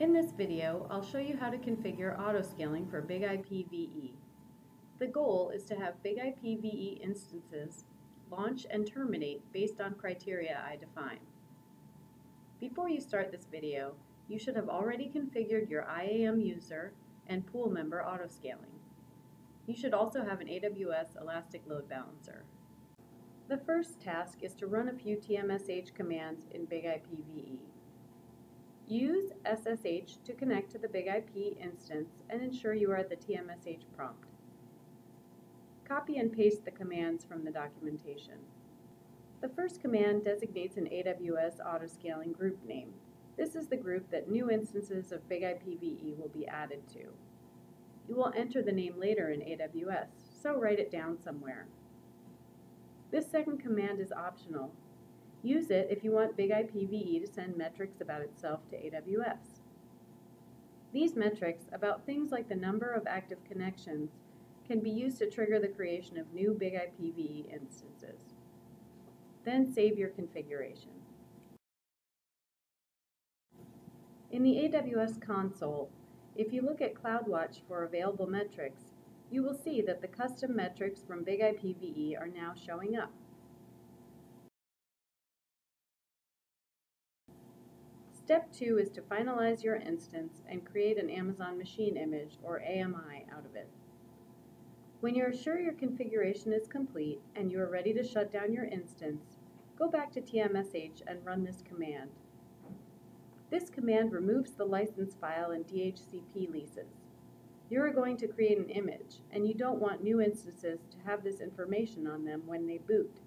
In this video, I'll show you how to configure auto-scaling for BIG-IP VE. The goal is to have BIG-IP VE instances launch and terminate based on criteria I define. Before you start this video, you should have already configured your IAM user and pool member auto-scaling. You should also have an AWS Elastic Load Balancer. The first task is to run a few TMSH commands in BIG-IP VE. Use SSH to connect to the BIG-IP instance and ensure you are at the TMSH prompt. Copy and paste the commands from the documentation. The first command designates an AWS autoscaling group name. This is the group that new instances of BIG-IP VE will be added to. You will enter the name later in AWS, so write it down somewhere. This second command is optional. Use it if you want BIG-IP VE to send metrics about itself to AWS. These metrics about things like the number of active connections can be used to trigger the creation of new BIG-IP VE instances. Then save your configuration. In the AWS console, if you look at CloudWatch for available metrics, you will see that the custom metrics from BIG-IP VE are now showing up. Step 2 is to finalize your instance and create an Amazon Machine Image or AMI out of it. When you're sure your configuration is complete and you are ready to shut down your instance, go back to TMSH and run this command. This command removes the license file and DHCP leases. You are going to create an image, and you don't want new instances to have this information on them when they boot.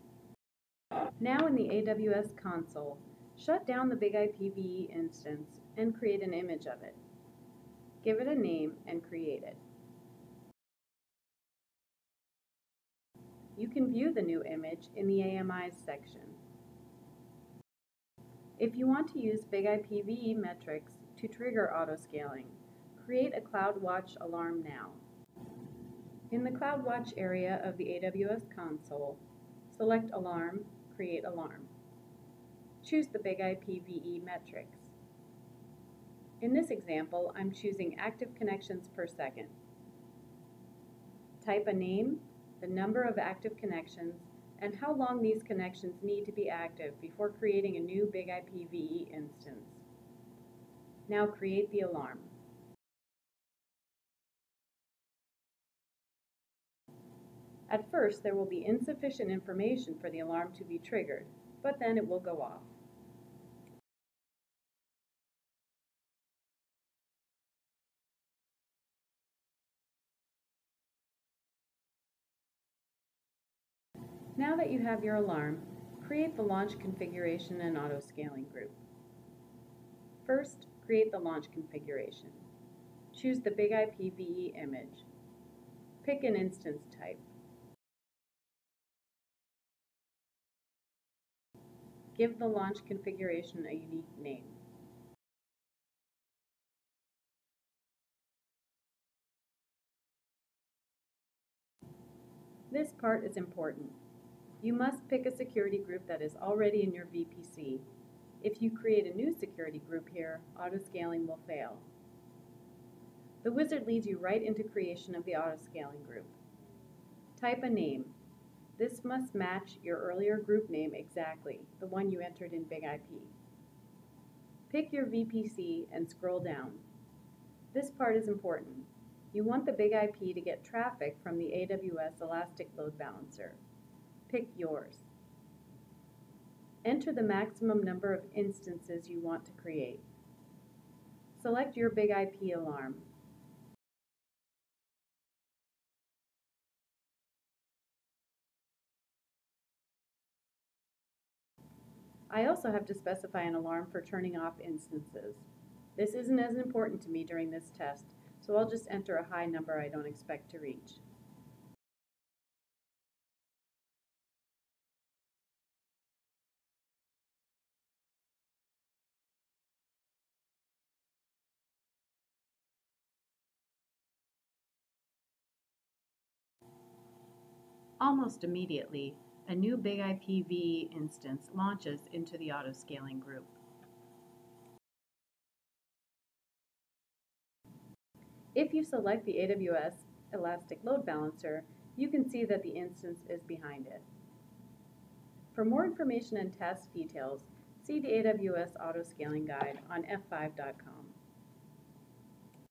Now in the AWS console, shut down the BIG-IP VE instance and create an image of it. Give it a name and create it. You can view the new image in the AMIs section. If you want to use BIG-IP VE metrics to trigger auto-scaling, create a CloudWatch alarm now. In the CloudWatch area of the AWS console, select Alarm, Create Alarm. Choose the BIG-IP VE metrics. In this example, I'm choosing active connections per second. Type a name, the number of active connections, and how long these connections need to be active before creating a new BIG-IP VE instance. Now create the alarm. At first, there will be insufficient information for the alarm to be triggered, but then it will go off. Now that you have your alarm, create the launch configuration and auto-scaling group. First, create the launch configuration. Choose the BIG-IP VE image. Pick an instance type. Give the launch configuration a unique name. This part is important. You must pick a security group that is already in your VPC. If you create a new security group here, auto-scaling will fail. The wizard leads you right into creation of the auto-scaling group. Type a name. This must match your earlier group name exactly, the one you entered in BIG-IP. Pick your VPC and scroll down. This part is important. You want the BIG-IP to get traffic from the AWS Elastic Load Balancer. Pick yours. Enter the maximum number of instances you want to create. Select your BIG-IP alarm. I also have to specify an alarm for turning off instances. This isn't as important to me during this test, so I'll just enter a high number I don't expect to reach. Almost immediately, a new BIG-IP VE instance launches into the auto-scaling group. If you select the AWS Elastic Load Balancer, you can see that the instance is behind it. For more information and test details, see the AWS Auto Scaling Guide on f5.com.